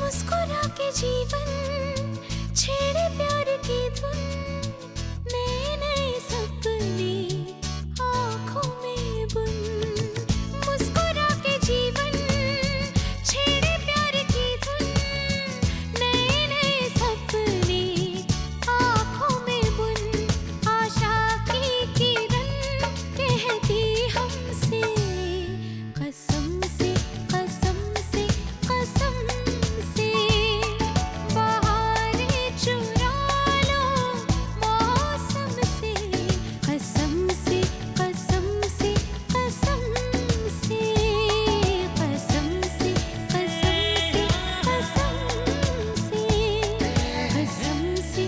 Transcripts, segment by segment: मुस्कुरा के जीवन छेड़े प्यार की धुन, नए नए सपने आँखों में बुन। मुस्कुरा के जीवन छेड़े प्यार की धुन, नए नए सपने आँखों में बुन। आशा की किरण कहती हमसे कसम से कसम से कसम से, बाहर चुरा लो मौसम से कसम से कसम से कसम से कसम से कसम से कसम से कसम से कसम से कसम से।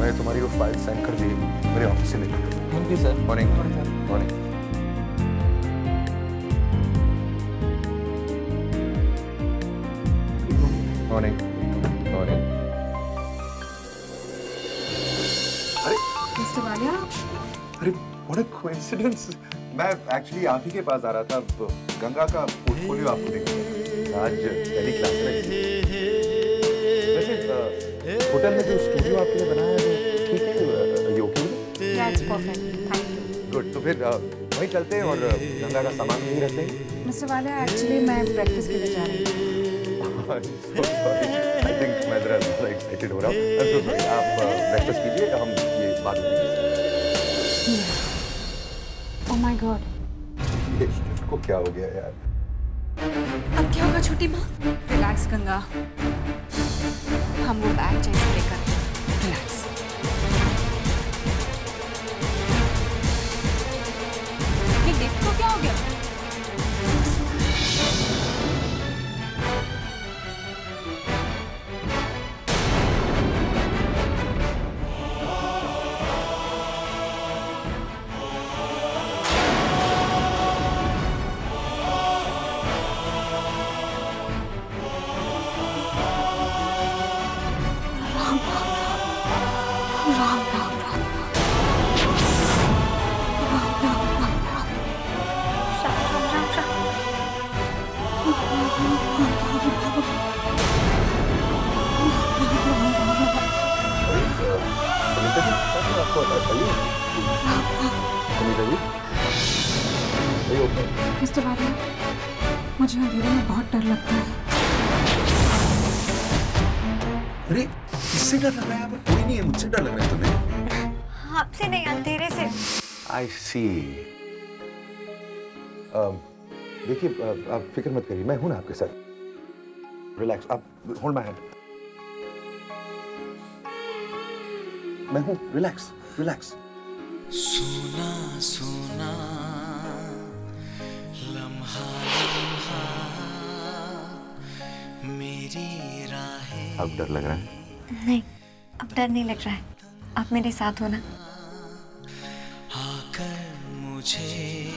मैंने तुम्हारी वो फाइल सेंड कर दी, मेरे ऑफिस से ले लो। Okay sir. Morning morning. Morning morning. अरे मिस्टर वालिया, अरे व्हाट अ कोइंसिडेंस। मैं एक्चुअली आप ही के पास आ रहा था, गंगा का पोर्टफोलियो आपको देखने। आज डेली क्लास में होटल में जो स्टूडियो आपके लिए बनाया है वो ठीक है, योग्य है। That's perfect, thank you. Good, तो फिर वहीं चलते हैं और गंगा का सामान यहीं रखते हैं। मिस्टर वालिया, एक्चुअली मैं ब्रेकफास्ट के लिए जा रही हूँ। I'm so sorry. I think मैं ज़रा excited हो रहा हूँ। I'm so sorry. आप breakfast कीजिए, हम ये बात करेंगे। Oh my God. ये इसको क्या हो गया यार? अब क्या होगा छोटी माँ? Relax गंगा। हम वो bag चेंज लेकर relax। ये gift को क्या हो गया? मिस्टर वालिया, मुझे अंधेरे में बहुत डर लगता है। अरे किससे डर लग रहा है? कोई नहीं है, मुझसे डर लग रहा है तुम्हें? आपसे नहीं, अंधेरे से। I see. देखिए, आप फिक्र मत करिए, मैं हूँ ना आपके साथ। रिलैक्स, आप होल्ड माय हैंड। मैं हूँ, रिलैक्स रिलैक्स। सोना सोना लम्हा लम्हा मेरी राहें। अब डर लग रहा है? नहीं, अब डर नहीं लग रहा है। आप मेरे साथ हो ना? आकर मुझे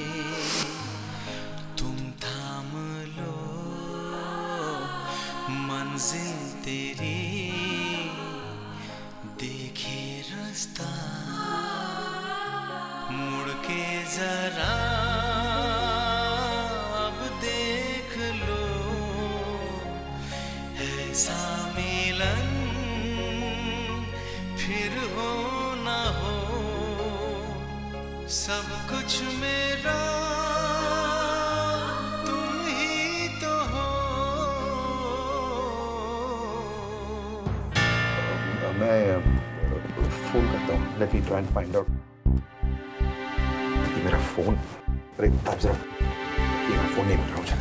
तुम थाम लो, मंजिल तेरी देखे रास्ता, मुड़ के जरा अब देख लो, ऐसा मिलन फिर हो ना हो, सब कुछ मेरा तुम ही तो हो। मैं फोन करता हूँ, let me try and find out. मेरा फोन, अरे आप जरा मेरा फोन नहीं मिल रहा मुझे।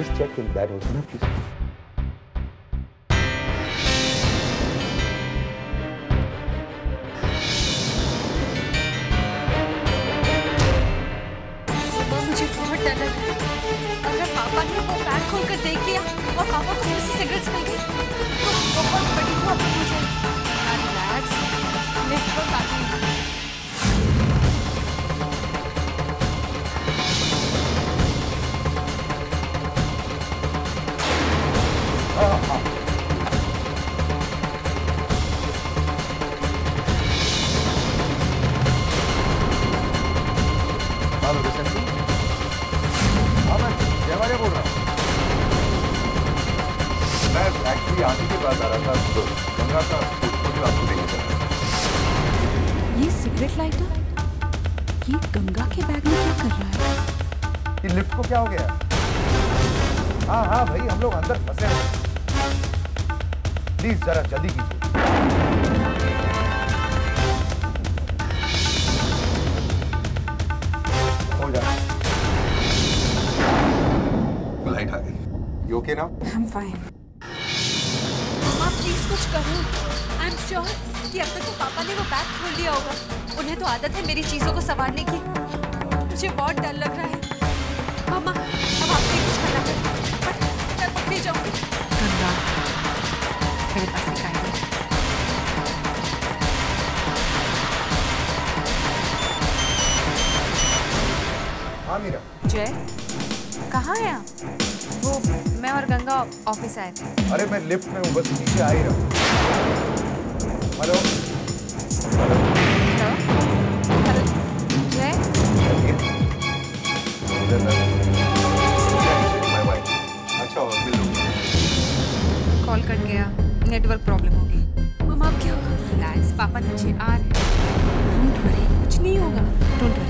Just check in that also ना please. मुझे बहुत डर लग रहा है। अगर पापा ने वो बैग खोलकर देख लिया और पापा को उसमें सिगरेट्स मिल गई तो बहुत बड़ी प्रॉब्लम हो जाएगी। रिलैक्स, लिफ्ट पर साथ। के आने के बाद आ रहा था गंगा का आपको देखेगा। ये सिगरेट लाइटर ये गंगा के बैग में क्या कर रहा है? ये लिफ्ट को क्या हो गया? हाँ हाँ भाई, हम लोग अंदर फंसे हैं, प्लीज जरा जल्दी कीजिए। लाइट आ गई। You okay now? I am fine. आप प्लीज कुछ करो। आई एम श्योर कि अब तक तो पापा ने वो बैग खोल लिया होगा। उन्हें तो आदत है मेरी चीजों को संवारने की। मुझे बहुत डर लग रहा है। मामा, अब आप कुछ करना पड़ेगा। मैं पकड़ी जाऊंगी। गंगा, मेरे पास निकाल दो। हाँ मीरा। जय, कहाँ है आप? वो मैं और गंगा ऑफिस आए थे। अरे मैं लिफ्ट में हूँ, बस नीचे आ ही रहा हूँ। Hello hello Jay, bye bye. अच्छा और मिल लूँगी। कॉल कट गया, नेटवर्क प्रॉब्लम होगी। मम्मा आप क्या होगा? रिलैक्स, पापा नीचे आ रहे हैं। डोंट वरी, कुछ नहीं होगा, डोंट वरी।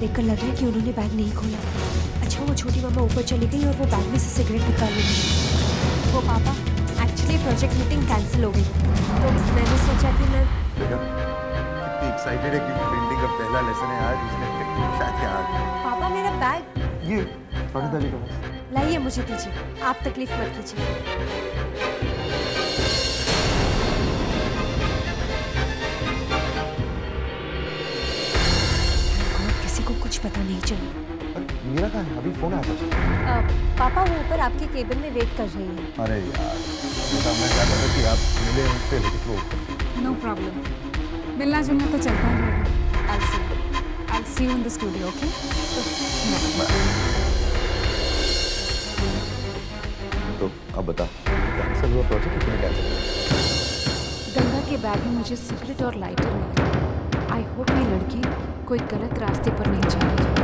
देखकर लग रहा है कि उन्होंने बैग नहीं खोला। अच्छा वो छोटी मामा ऊपर चली गई और वो बैग में से सिगरेट निकाली। वो पापा एक्चुअली प्रोजेक्ट मीटिंग कैंसिल हो गई, तो मैंने सोचा कि मैं कितनी एक्साइटेड है कि पेंटिंग का पहला लेसन है आज, इसने शायद याद। पापा मेरा बैग ये पकड़ लीजिए, लाइए मुझे दीजिए, आप तकलीफ मत कीजिए। कुछ पता नहीं चला। मेरा कहाँ है? अभी फोन आया था। पापा वो ऊपर आपके केबिन में वेट कर रही है। अरे यार, मैं चाहता था कि आप मिले उनसे। नो प्रॉब्लम, मिलना जुलना तो चलता ही रहेगा। I will see you in the studio, okay? तो अब बता, कैंसिल हुआ प्रोजेक्ट? कितने कैंसिल हुआ? गंगा के बैग में मुझे सिगरेट और लाइटर मिला। आई होप ये लड़की कोई गलत रास्ते पर नहीं जा रही है।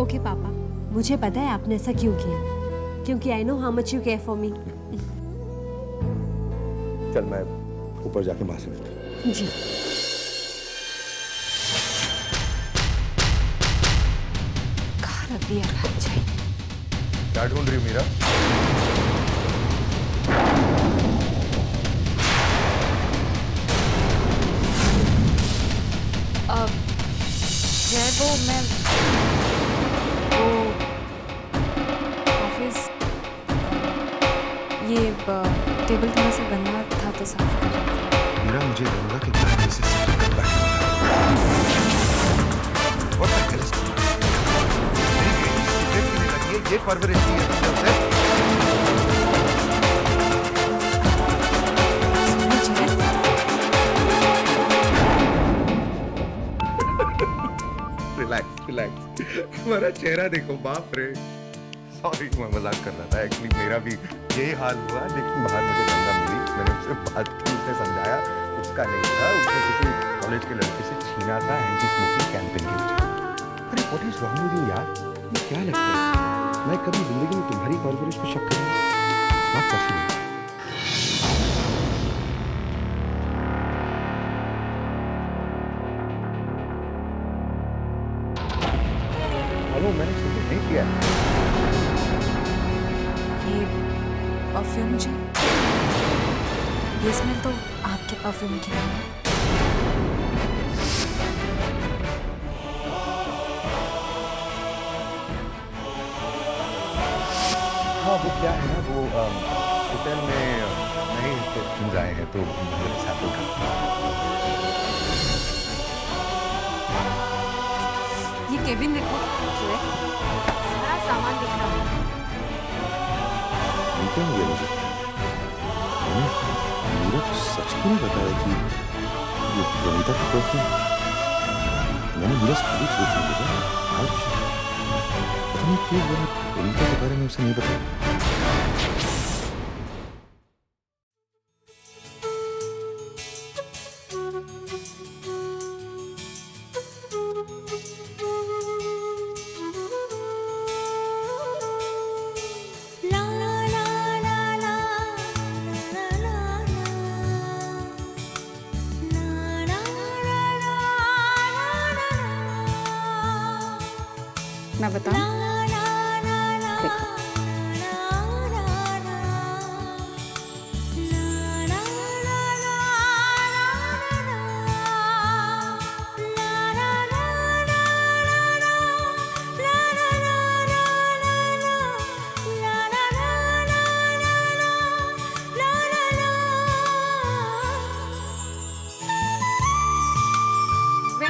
Okay, पापा, मुझे पता है आपने ऐसा क्यों किया, क्योंकि I know how much you care for me. चल मैं ऊपर जाके मां से मिलता हूं। जी कहां रख दिया भाई जाई? क्या ढूंढ रही मीरा? टेबल थोड़ा सा गंदा था तो साफ कर रही थी। मेरा मुझे गंगा के कारण से साफ करना है। और क्या करें? ये परवरिश की है। तुम्हारा चेहरा देखो, बाप रे। सॉरी मैं मजाक कर रहा था, एक्चुअली मेरा भी यही हाल हुआ। लेकिन बाहर मुझे गंगा मिली, मैंने उससे बात की, उसे समझाया, उसका नहीं था, उसने किसी कॉलेज के लड़के से छीना था एंटी स्मोकिंग कैंपेन की वजह। अरे what is wrong with you यार? तुम्हें क्या लगता है मैं कभी जिंदगी में तुम्हारी परवरिश पर शक करूंगा? Not possible. मैंने सुबह नहीं किया ये परफ्यूम जी। ये स्मेल तो आपके परफ्यूम की है। हाँ वो क्या है ना, वो होटल में नहीं तो जाए हैं तो मेरे साथ होगा। ये केबिन देखो, सारा सामान दिख रहा है। क्या हो गया मुझे? मेरा तो सच क्यों नहीं बताया कि ये प्रोनिता की परफ्यूम? मैंने मेरा स्कूल छोड़ दिया था। आज तुमने क्यों मैंने प्रोनिता के बारे में उसे नहीं बताया? मैं बताऊं? देखो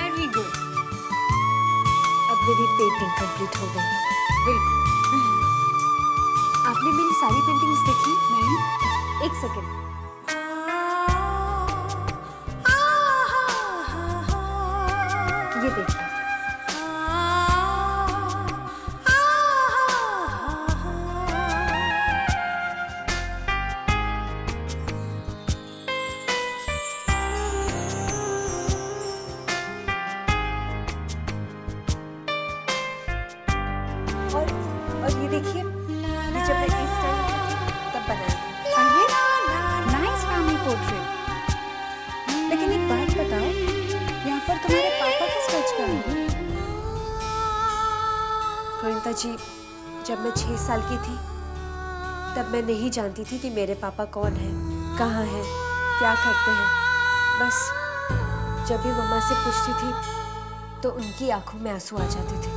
वेरी गुड, अब मेरी पेंटिंग कंप्लीट हो गई। आपने मेरी सारी पेंटिंग्स देखी? नहीं। एक सेकेंड। ये देखिए। और ये देखिए, ये जब मैं इस टाइम तब बनाई थी। अरे नाइस फैमिली पोर्ट्रेट। लेकिन एक बात बताओ, यहाँ पर तुम्हारे पापा का स्केच करूँगी। प्रोनिता जी, जब मैं 6 साल की थी तब मैं नहीं जानती थी कि मेरे पापा कौन हैं, कहाँ हैं, क्या करते हैं। बस जब भी मम्मा से पूछती थी तो उनकी आंखों में आंसू आ जाते थे।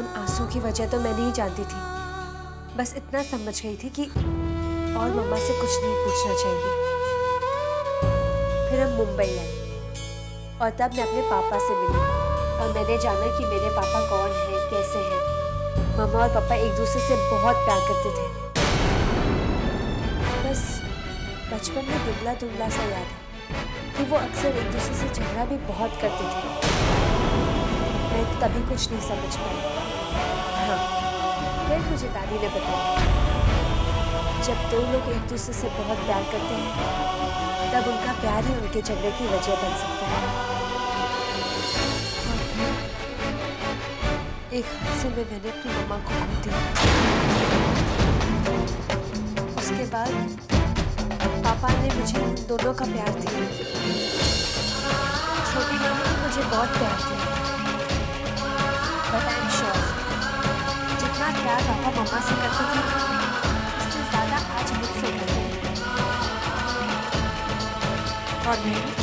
उन आंसू की वजह तो मैं नहीं जानती थी, बस इतना समझ गई थी कि और मम्मा से कुछ नहीं पूछना चाहिए। फिर हम मुंबई आए और तब मैं अपने पापा से मिली और मैंने जाना कि मेरे पापा कौन हैं, कैसे हैं। मम्मा और पापा एक दूसरे से बहुत प्यार करते थे। बस बचपन में दुबला दुबला सा याद है कि वो अक्सर एक दूसरे से झगड़ा भी बहुत करते थे। मैं तभी कुछ नहीं समझ पाई। हाँ, फिर मुझे दादी ने बताया, जब 2 लोग एक दूसरे से बहुत प्यार करते हैं तब उनका प्यार ही उनके झगड़े की वजह बन सकता है। एक हादसे में मैंने अपनी मम्मा को खो दिया। उसके बाद पापा ने मुझे दोनों का प्यार दिया। छोटी मम्मी ने मुझे बहुत प्यार दिया। But I'm sure, जितना प्यार पापा मम्मा से करते थे उससे ज़्यादा आज मुझसे करते हैं। और मेरे प्यार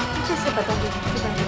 आपको कैसे बताऊँगी कि मैंने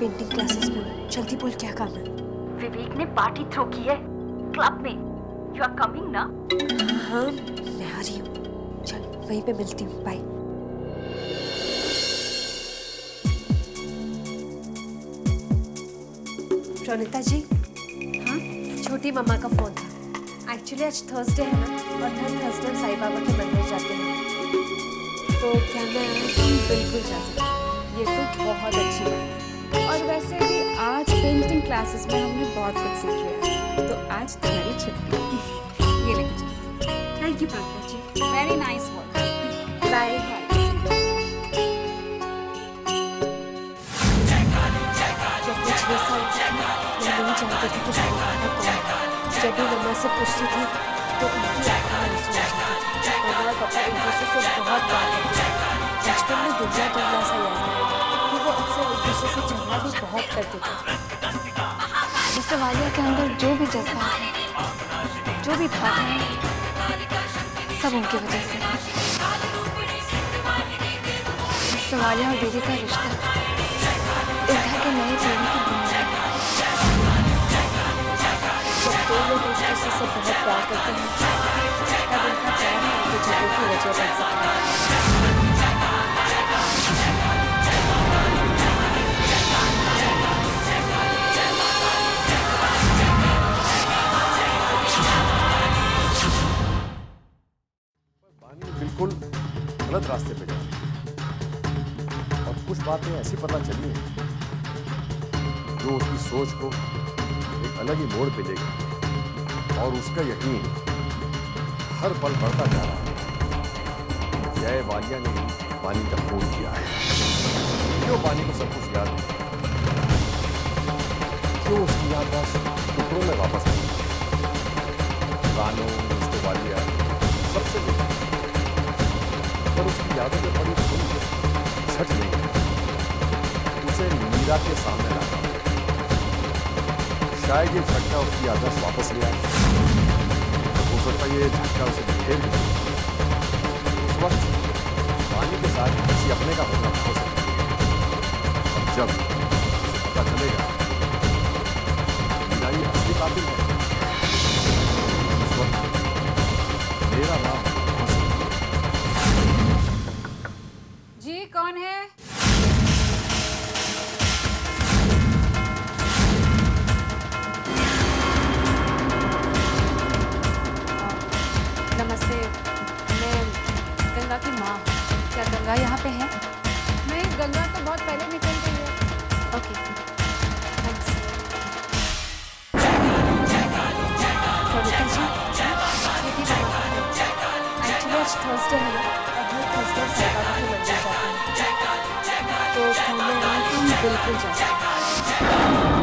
पेंटिंग क्लासेस में हो। जल्दी बोल, क्या काम है? विवेक ने पार्टी थ्रो की है क्लब में। यू आर कमिंग ना? हाँ, मैं आ रही हूँ। चल वहीं पे मिलती हूँ, बाय। प्रोनिता जी, हाँ, छोटी मम्मा का फोन था। एक्चुअली आज थर्सडे है ना, और हर थर्सडे साईं बाबा के मंदिर जाते हैं, तो क्या मैं बिल्कुल जा सकती हूँ? ये तो बहुत अच्छी बात है। और वैसे भी आज पेंटिंग क्लासेस में हमने बहुत कुछ सीख लिया, तो आज तुम्हारी छुट्टी। ये लेके, thank you Pronita ji, very nice work. Bye. जब भी मम्मा से पूछती थी तो मम्मा पापा इनके से बहुत बात करते थे। बचपन में दुनिया सा याद है कि वो अक्सर एक दूसरे से झगड़ा भी बहुत करते थे। इस सवालिया के अंदर जो भी जज्बा है, जो भी था, सब उनकी वजह से। सवालिया और दीदी का रिश्ता इस घर के नए जीवन की से बहुत प्यार करते हैं, तब उनका प्यार उनकी जगह की वजह बन सकता है। बिल्कुल गलत रास्ते पे जा रही है और कुछ बातें ऐसी पता चली हैं जो उसकी सोच को एक अलग ही मोड़ पे ले गई और उसका यकीन हर पल बढ़ता जा रहा है। जय वालिया ने पानी का फोन किया है। क्यों पानी को सब कुछ याद है? क्यों उसकी याददाश्त टुकड़ों में वापस आई? गानों, उसके वालिया सबसे पर उसकी यादों में पड़ी धूल छट गई। उसे मीरा के सामने लाना, शायद ये झटका उसकी याददाश्त वापस लिया। हो सकता ये झटका उसे खेल उस वक्त पानी के साथ किसी अपने का होना हो सकता है। और जब पता चलेगा मीरा असली कातिल है, उस वक्त मेरा नाम हो सकता है। जी कौन है? गंगा यहाँ पे है? नहीं, गंगा तो बहुत पहले निकल गई है। Okay, thanks. एक्चुअली आज थर्सडे है ना, और हर थर्सडे साईं बाबा के मंदिर जाते हैं, तो मैं बिल्कुल जाऊँ।